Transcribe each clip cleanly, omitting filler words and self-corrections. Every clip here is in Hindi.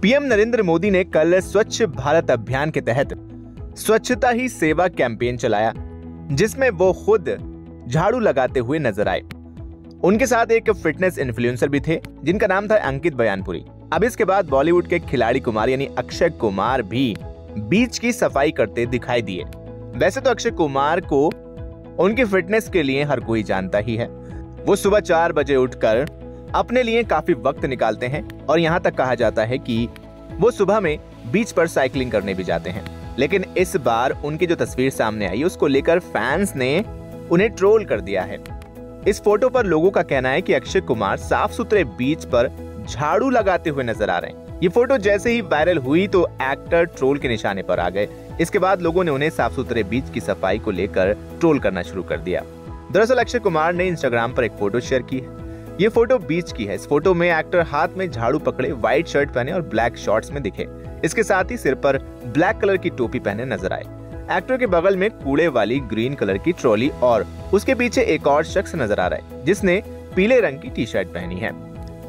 पीएम नरेंद्र मोदी ने कल स्वच्छ भारत अभियान के तहत स्वच्छता ही सेवा कैंपेन चलाया, जिसमें वो खुद झाड़ू लगाते हुए नजर आए। उनके साथ एक फिटनेस इन्फ्लुएंसर भी थे, जिनका नाम था अंकित बयानपुरी। अब इसके बाद बॉलीवुड के खिलाड़ी कुमार यानी अक्षय कुमार भी बीच की सफाई करते दिखाई दिए। वैसे तो अक्षय कुमार को उनकी फिटनेस के लिए हर कोई जानता ही है। वो सुबह 4 बजे उठकर अपने लिए काफी वक्त निकालते हैं और यहाँ तक कहा जाता है कि वो सुबह में बीच पर साइकिलिंग करने भी जाते हैं। लेकिन इस बार उनकी जो तस्वीर सामने आई, उसको लेकर फैंस ने उन्हें ट्रोल कर दिया है। इस फोटो पर लोगों का कहना है कि अक्षय कुमार साफ सुथरे बीच पर झाड़ू लगाते हुए नजर आ रहे हैं। ये फोटो जैसे ही वायरल हुई तो एक्टर ट्रोल के निशाने पर आ गए। इसके बाद लोगों ने उन्हें साफ सुथरे बीच की सफाई को लेकर ट्रोल करना शुरू कर दिया। दरअसल अक्षय कुमार ने इंस्टाग्राम पर एक फोटो शेयर की है। ये फोटो बीच की है। इस फोटो में एक्टर हाथ में झाड़ू पकड़े, व्हाइट शर्ट पहने और ब्लैक शॉर्ट्स में दिखे। इसके साथ ही सिर पर ब्लैक कलर की टोपी पहने नजर आए। एक्टर के बगल में कूड़े वाली ग्रीन कलर की ट्रॉली और उसके पीछे एक और शख्स नजर आ रहा है, जिसने पीले रंग की टी शर्ट पहनी है।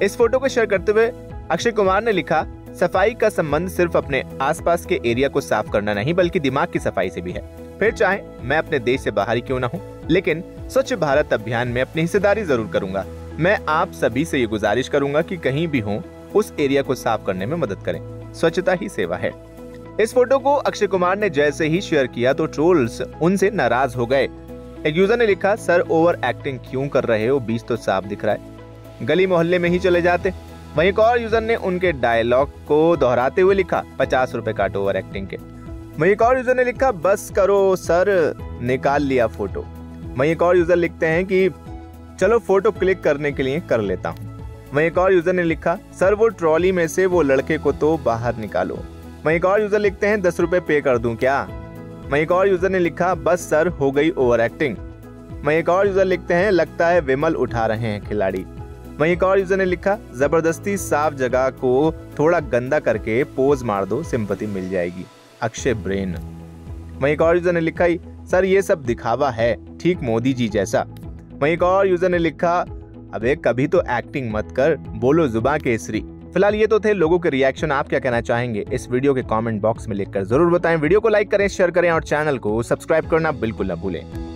इस फोटो को शेयर करते हुए अक्षय कुमार ने लिखा, सफाई का संबंध सिर्फ अपने आसपास के एरिया को साफ करना नहीं, बल्कि दिमाग की सफाई से भी है। फिर चाहे मैं अपने देश से बाहर ही क्यों ना हूँ, लेकिन स्वच्छ भारत अभियान में अपनी हिस्सेदारी जरूर करूंगा। मैं आप सभी से ये गुजारिश करूंगा कि कहीं भी हो उस एरिया को साफ करने में मदद करें। स्वच्छता ही सेवा है। इस फोटो को अक्षय कुमार ने जैसे ही शेयर किया तो ट्रोल्स उनसे नाराज हो गए। एक यूजर ने लिखा, सर ओवर एक्टिंग क्यों कर रहे हो, बीच तो साफ दिख रहा है, गली मोहल्ले में ही चले जाते। वहीं एक और यूजर ने उनके डायलॉग को दोहराते हुए लिखा, 50 रुपए काटो ओवर एक्टिंग के। वहीं एक और यूजर ने लिखा, बस करो सर, निकाल लिया फोटो। वहीं एक और यूजर लिखते हैं कि चलो फोटो क्लिक करने के लिए कर लेता हूँ। वहीं एक और यूजर ने लिखा, सर वो ट्रॉली में से वो लड़के को तो बाहर निकालो। वहीं एक और यूजर लिखते हैं, 10 रुपए पे कर दूं क्या। वहीं एक और यूजर ने लिखा, बस सर हो गई ओवर एक्टिंग। वहीं एक और यूजर लिखते हैं, लगता है विमल उठा रहे हैं खिलाड़ी। वहीं एक और यूजर ने लिखा, जबरदस्ती साफ जगह को थोड़ा गंदा करके पोज मार दो, सिंपैथी मिल जाएगी, अक्षय ब्रेन। वहीं एक और यूजर ने लिखा, सर ये सब दिखावा है, ठीक मोदी जी जैसा। वहीं एक और यूजर ने लिखा, अबे कभी तो एक्टिंग मत कर, बोलो जुबां केसरी। फिलहाल ये तो थे लोगों के रिएक्शन। आप क्या कहना चाहेंगे इस वीडियो के कमेंट बॉक्स में लिखकर जरूर बताएं। वीडियो को लाइक करें, शेयर करें और चैनल को सब्सक्राइब करना बिल्कुल ना भूलें।